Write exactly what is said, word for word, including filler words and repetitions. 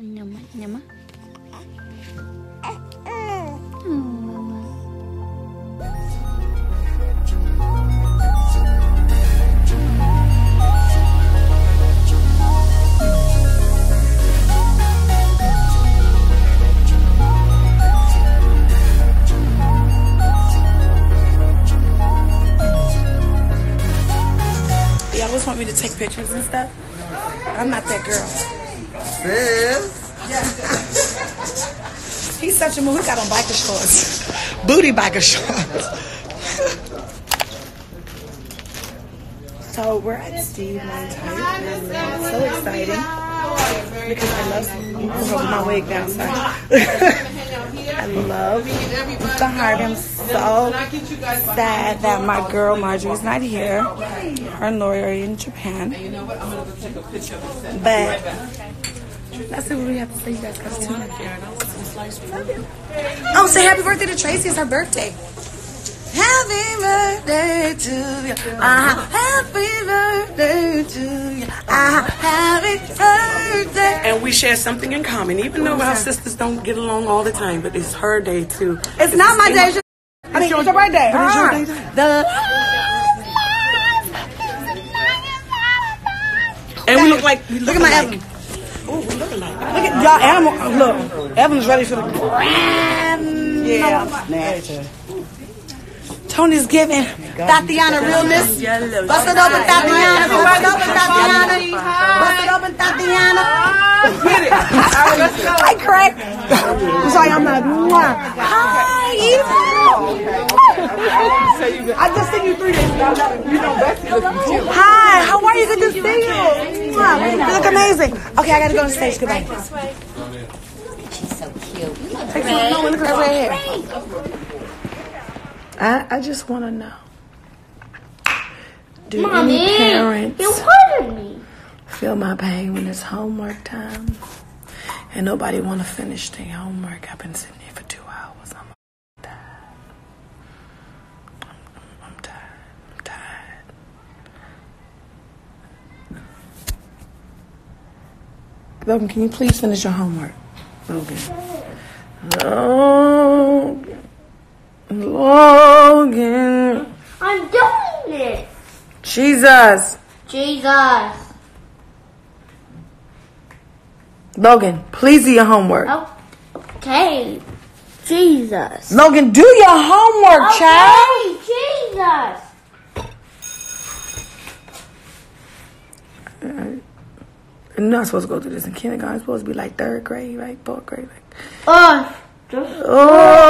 Mama, mama. Oh, mama. Y'all just want me to take pictures and stuff? I'm not that girl. This. He's such a mood. We got on biker shorts. Booty biker shorts. So we're at Steve Lang's house. It's so exciting because I love, you can hold my wig down, sorry. I love the heart. I'm so sad that my girl Marjorie's not here. Her and Lori are in Japan. But that's it, what we have to say, you guys. Oh, say happy birthday to Tracy. It's her birthday. Happy birthday to you. Uh, happy birthday to you. Uh, happy birthday. And we share something in common, even though our sisters don't get along all the time, but it's her day too. It's, it's not my day. I mean, it's her birthday. But it's your day too. The and we look like, we look, look at my Evan. Ooh, we look alike. Look at y'all animal. Oh, look, Evan's ready for the grand. Yeah, nature. Tony's giving Tatiana realness. Bust it open, Tatiana. Bust it open, Tatiana. Bust it open, Tatiana. Get it. Hi, Craig. I'm sorry, I'm not. Hi, Eva. I just seen you three days ago. You know Bessie looking cute. Hi, how are you? Good to see you. You look amazing. Okay, I gotta go on stage. Goodbye. She's so cute. Take some. Look at her hair. I, I just want to know, do Mommy, any parents feel my pain when it's homework time and nobody want to finish their homework? I've been sitting here for two hours. I'm tired. I'm, I'm, I'm tired. I'm tired. Logan, can you please finish your homework? Logan. Logan. Logan. I'm doing it. Jesus. Jesus. Logan, please do your homework. Okay. Jesus. Logan, do your homework, okay, child. Jesus. I'm not supposed to go through this in kindergarten. I'm supposed to be like third grade, right? Fourth grade. Like. Oh. Oh.